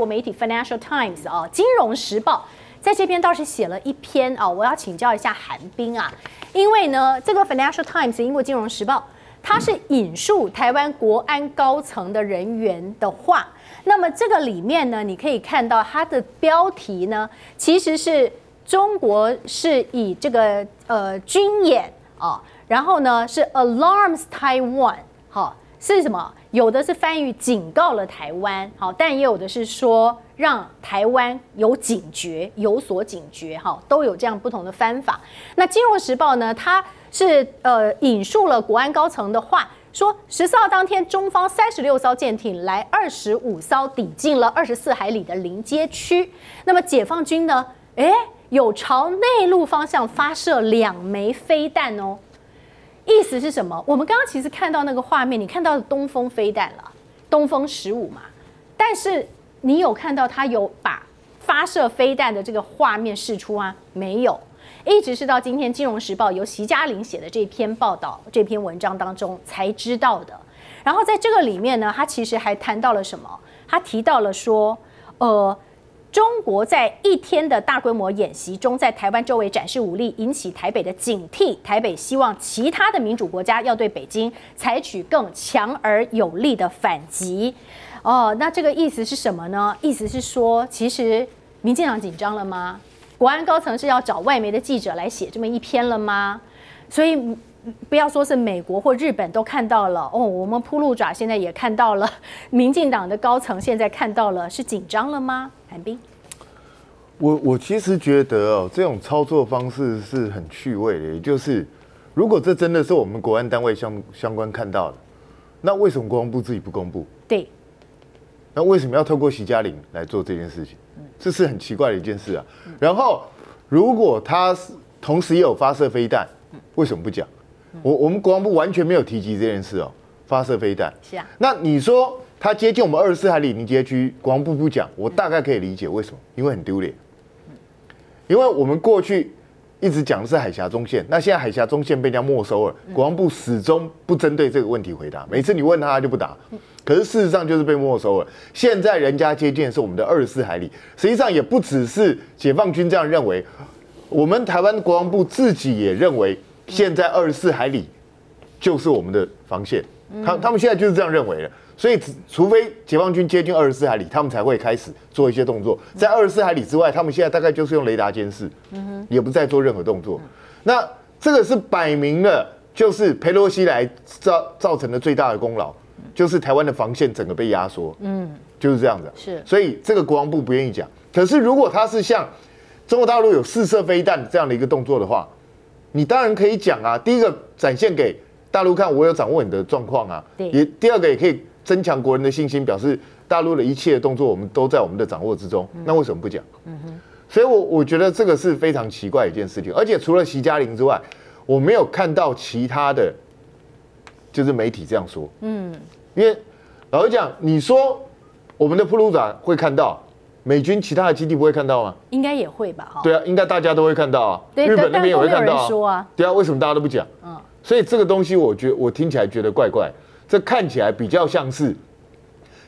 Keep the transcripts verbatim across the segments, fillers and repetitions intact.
国媒体 Financial Times 啊，《金融时报》在这边倒是写了一篇啊，我要请教一下韩冰啊，因为呢，这个 Financial Times 英国《金融时报》。 他是引述台湾国安高层的人员的话，那么这个里面呢，你可以看到它的标题呢，其实是中国是以这个呃军演啊，然后呢是 alarms Taiwan， 好是什么？有的是翻译警告了台湾，好，但也有的是说让台湾有警觉，有所警觉，哈，都有这样不同的翻法。那《金融时报》呢，它。 是呃，引述了国安高层的话，说十四号当天，中方三十六艘舰艇来二十五艘抵近了二十四海里的临街区。那么解放军呢？哎，有朝内陆方向发射两枚飞弹哦。意思是什么？我们刚刚其实看到那个画面，你看到的东风飞弹了，东风十五嘛。但是你有看到它有把发射飞弹的这个画面释出啊？没有。 一直是到今天，《金融时报》由席嘉玲写的这篇报道、这篇文章当中才知道的。然后在这个里面呢，他其实还谈到了什么？他提到了说，呃，中国在一天的大规模演习中，在台湾周围展示武力，引起台北的警惕。台北希望其他的民主国家要对北京采取更强而有力的反击。哦，那这个意思是什么呢？意思是说，其实民进党紧张了吗？ 国安高层是要找外媒的记者来写这么一篇了吗？所以不要说是美国或日本都看到了哦，我们铺路爪现在也看到了，民进党的高层现在看到了，是紧张了吗？韩冰，我我其实觉得哦，这种操作方式是很趣味的，也就是如果这真的是我们国安单位相相关看到的，那为什么国防部自己不公布？对，那为什么要透过席嘉玲来做这件事情？ 这是很奇怪的一件事啊。然后，如果他同时也有发射飞弹，为什么不讲？我我们国防部完全没有提及这件事哦。发射飞弹是啊。那你说他接近我们二十四海里临街区，国防部不讲，我大概可以理解为什么，因为很丢脸。因为我们过去一直讲的是海峡中线，那现在海峡中线被人家没收了，国防部始终不针对这个问题回答。每次你问他，他就不答。 可是事实上就是被没收了。现在人家接近是我们的二十四海里，实际上也不只是解放军这样认为，我们台湾国防部自己也认为，现在二十四海里就是我们的防线。他他们现在就是这样认为了，所以除非解放军接近二十四海里，他们才会开始做一些动作。在二十四海里之外，他们现在大概就是用雷达监视，也不再做任何动作。那这个是摆明了就是佩洛西来造造成的最大的功劳。 就是台湾的防线整个被压缩，嗯，就是这样子，是，所以这个国防部不愿意讲。可是如果他是像中国大陆有试射飞弹这样的一个动作的话，你当然可以讲啊。第一个展现给大陆看，我有掌握你的状况啊，也第二个也可以增强国人的信心，表示大陆的一切动作我们都在我们的掌握之中。那为什么不讲？嗯哼，所以我我觉得这个是非常奇怪的一件事情，而且除了席嘉玲之外，我没有看到其他的。 就是媒体这样说，嗯，因为老实讲，你说我们的铺路爪会看到，美军其他的基地不会看到吗？应该也会吧，哈。对啊，应该大家都会看到啊，日本那边也会看到啊。对啊，为什么大家都不讲？嗯，所以这个东西，我觉我听起来觉得怪怪，这看起来比较像是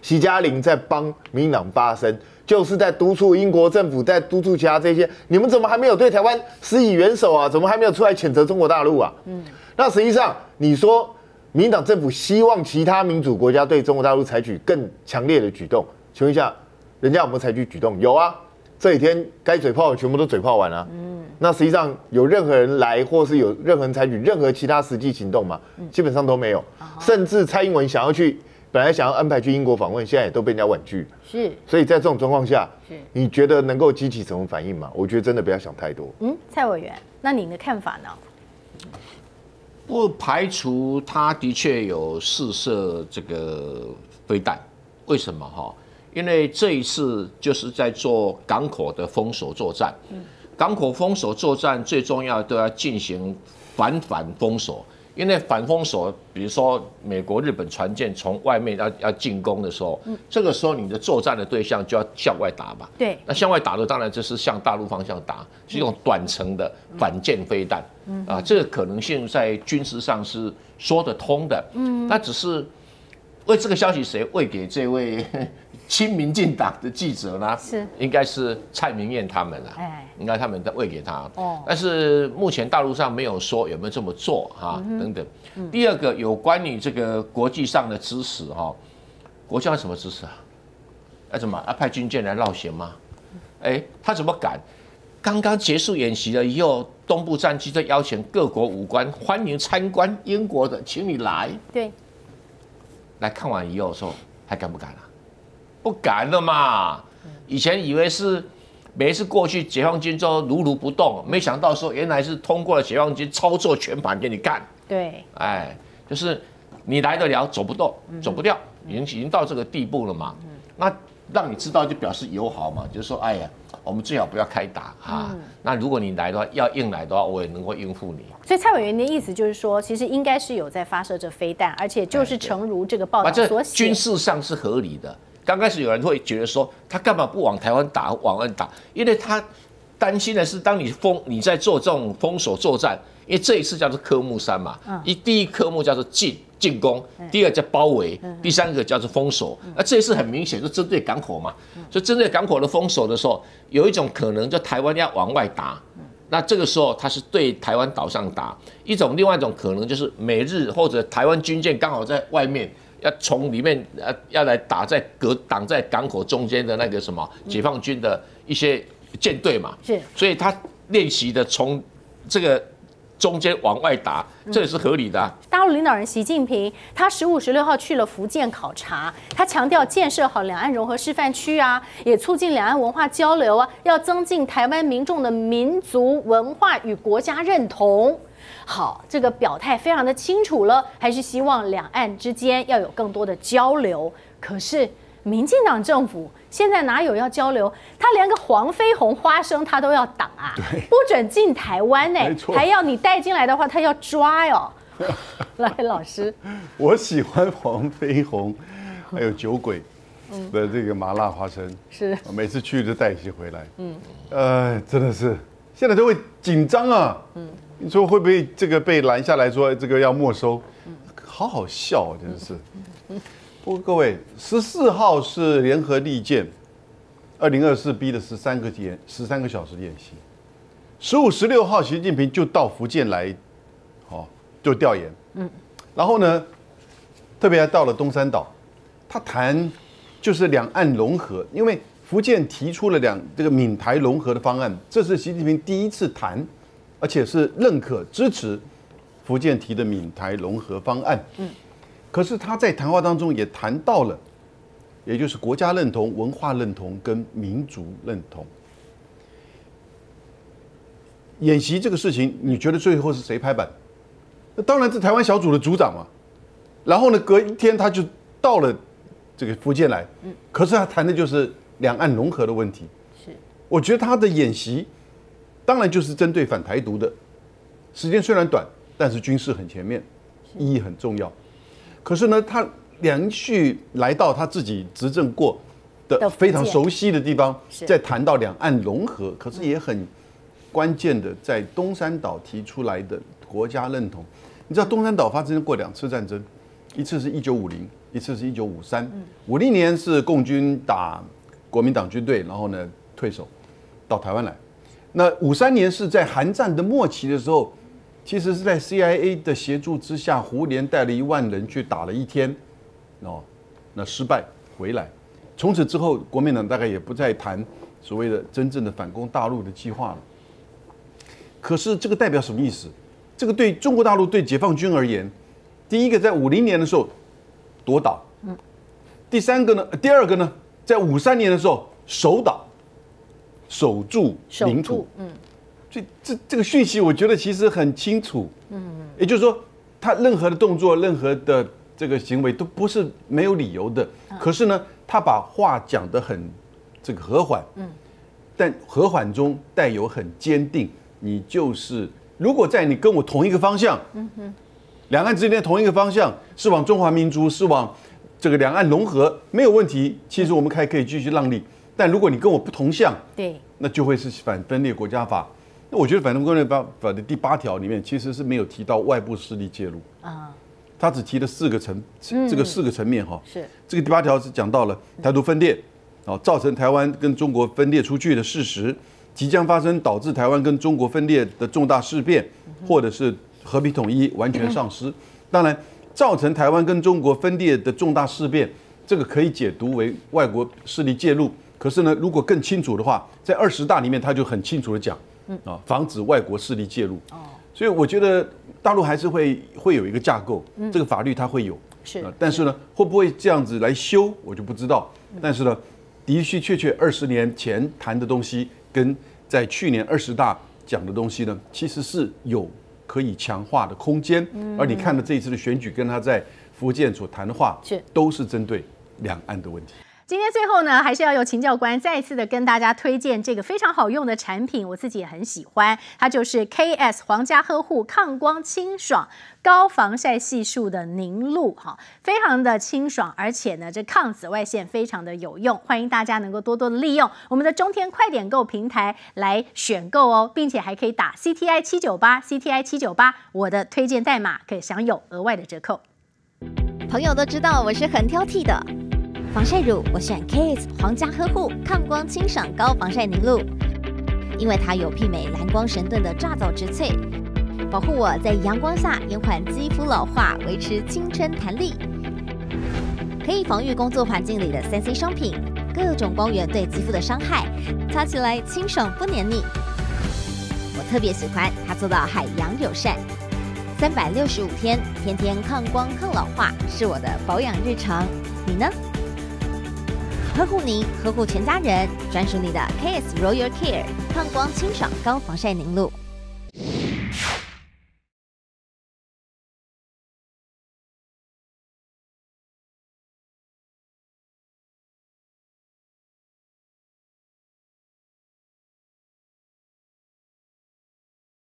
席嘉玲在帮民进党发声，就是在督促英国政府，在督促其他这些，你们怎么还没有对台湾施以援手啊？怎么还没有出来谴责中国大陆啊？嗯，那实际上你说。 民进党政府希望其他民主国家对中国大陆采取更强烈的举动，请问一下，人家有没有采取举动？有啊，这几天该嘴炮的全部都嘴炮完了、啊。嗯，那实际上有任何人来，或是有任何人采取任何其他实际行动嘛？基本上都没有。甚至蔡英文想要去，本来想要安排去英国访问，现在也都被人家婉拒。是，所以在这种状况下，你觉得能够激起什么反应吗？我觉得真的不要想太多。嗯，蔡委员，那你的看法呢？ 不排除他的确有试射这个飞弹，为什么哈？因为这一次就是在做港口的封锁作战，港口封锁作战最重要都要进行反反封锁，因为反封锁，比如说美国、日本船舰从外面要要进攻的时候，这个时候你的作战的对象就要向外打嘛，对，那向外打的当然就是向大陆方向打，是用短程的反舰飞弹。 啊，这个可能性在军事上是说得通的。嗯，那只是为这个消息谁喂给这位亲民进党的记者呢？是，应该是蔡明燕他们啦。哎，应该他们喂给他。哦，但是目前大陆上没有说有没有这么做哈、啊嗯、等等。嗯、第二个，有关于这个国际上的支持哈，国际上什么支持啊？要怎么啊？派军舰来绕弦吗？哎，他怎么敢？刚刚结束演习了以后，东部战区在邀请各国武官欢迎参观英国的，请你来。对。来看完以后说还敢不敢了、啊？不敢了嘛！以前以为是每一次过去解放军都如如不动，没想到说原来是通过了解放军操作全盘给你干。对，哎，就是你来得了，走不动，走不掉，已经已经到这个地步了嘛。那让你知道就表示友好嘛，就是说，哎呀，我们最好不要开打啊。嗯、那如果你来的话，要硬来的话，我也能够应付你。所以蔡委员的意思就是说，其实应该是有在发射这飞弹，而且就是诚如这个报道所写，军事上是合理的。刚开始有人会觉得说，他干嘛不往台湾打，往岸打？因为他担心的是，当你封你在做这种封锁作战，因为这一次叫做科目三嘛，一、嗯、第一科目叫做进进攻，第二叫包围，第三个叫做封锁。那这一次很明显就针对港口嘛，所以针对港口的封锁的时候，有一种可能就台湾要往外打。那这个时候，他是对台湾岛上打一种，另外一种可能就是美日或者台湾军舰刚好在外面，要从里面呃要来打在隔挡在港口中间的那个什么解放军的一些舰队嘛。是，所以他练习的从这个中间往外打，这也是合理的、啊嗯。大陆领导人习近平，他十五、十六号去了福建考察，他强调建设好两岸融合示范区啊，也促进两岸文化交流啊，要增进台湾民众的民族文化与国家认同。好，这个表态非常的清楚了，还是希望两岸之间要有更多的交流。可是民进党政府现在哪有要交流？他连个黄飞鸿花生他都要挡啊，不准进台湾呢、欸，还要你带进来的话，他要抓哟、喔。来，老师，我喜欢黄飞鸿，还有酒鬼的这个麻辣花生，是、嗯、每次去都带一些回来。嗯，呃，真的是现在都会紧张啊。嗯，你说会不会这个被拦下来说这个要没收？好好笑、啊，真的是。不过各位，十四号是联合利剑二零二四 B 的十三个演十三个小时的演习，十五、十六号习近平就到福建来，哦，就调研，嗯，然后呢，特别还到了东山岛，他谈就是两岸融合，因为福建提出了两这个闽台融合的方案，这是习近平第一次谈，而且是认可支持福建提的闽台融合方案，嗯。可是他在谈话当中也谈到了，也就是国家认同、文化认同跟民族认同。演习这个事情，你觉得最后是谁拍板？那当然是台湾小组的组长嘛。然后呢，隔一天他就到了这个福建来，可是他谈的就是两岸融合的问题。是，我觉得他的演习，当然就是针对反台独的。时间虽然短，但是军事很前面，意义很重要。可是呢，他连续来到他自己执政过的非常熟悉的地方，在谈到两岸融合，可是也很关键的，在东山岛提出来的国家认同。你知道东山岛发生过两次战争，一次是一九五零，一次是一九五三。五零年是共军打国民党军队，然后呢退守到台湾来。那五三年是在韩战的末期的时候。其实是在 C I A 的协助之下，胡琏带了一万人去打了一天，哦，那失败回来，从此之后，国民党大概也不再谈所谓的真正的反攻大陆的计划了。可是这个代表什么意思？这个对中国大陆对解放军而言，第一个在五零年的时候夺岛，第三个呢，第二个呢，在五三年的时候守岛，守住领土，嗯。所以这这个讯息，我觉得其实很清楚。嗯，也就是说，他任何的动作、任何的这个行为都不是没有理由的。可是呢，他把话讲得很这个和缓，嗯，但和缓中带有很坚定。你就是如果在你跟我同一个方向，嗯哼，两岸之间同一个方向是往中华民族，是往这个两岸融合，没有问题。其实我们还可以继续让利。但如果你跟我不同向，对，那就会是反分裂国家法。那我觉得反动攻略法的第八条里面其实是没有提到外部势力介入啊，他只提了四个层，这个四个层面哈。是。这个第八条是讲到了台独分裂，啊，造成台湾跟中国分裂出去的事实，即将发生导致台湾跟中国分裂的重大事变，或者是和平统一完全丧失。当然，造成台湾跟中国分裂的重大事变，这个可以解读为外国势力介入。可是呢，如果更清楚的话，在二十大里面他就很清楚的讲。 啊，防止外国势力介入。哦，所以我觉得大陆还是会会有一个架构，这个法律它会有。是，但是呢，会不会这样子来修，我就不知道。但是呢，的确确确，二十年前谈的东西，跟在去年二十大讲的东西呢，其实是有可以强化的空间。而你看了这一次的选举，跟他在福建所谈的话，都是针对两岸的问题。 今天最后呢，还是要由秦教官再一次的跟大家推荐这个非常好用的产品，我自己也很喜欢，它就是 K S 皇家呵护抗光清爽高防晒系数的凝露，哈，非常的清爽，而且呢，这抗紫外线非常的有用，欢迎大家能够多多的利用我们的中天快点购平台来选购哦，并且还可以打 C T I 七九八 C T I 七九八， 我的推荐代码可以享有额外的折扣。朋友都知道我是很挑剔的。 防晒乳我选 K S 皇家呵护抗光清爽高防晒凝露，因为它有媲美蓝光神盾的乍藻植萃，保护我在阳光下延缓肌肤老化，维持青春弹力，可以防御工作环境里的三 C 商品各种光源对肌肤的伤害，擦起来清爽不黏腻。我特别喜欢它做到海洋友善，三百六十五天天天抗光抗老化是我的保养日常，你呢？ 呵护您，呵护全家人，专属你的 K S Royal Care 抗光清爽高防晒凝露。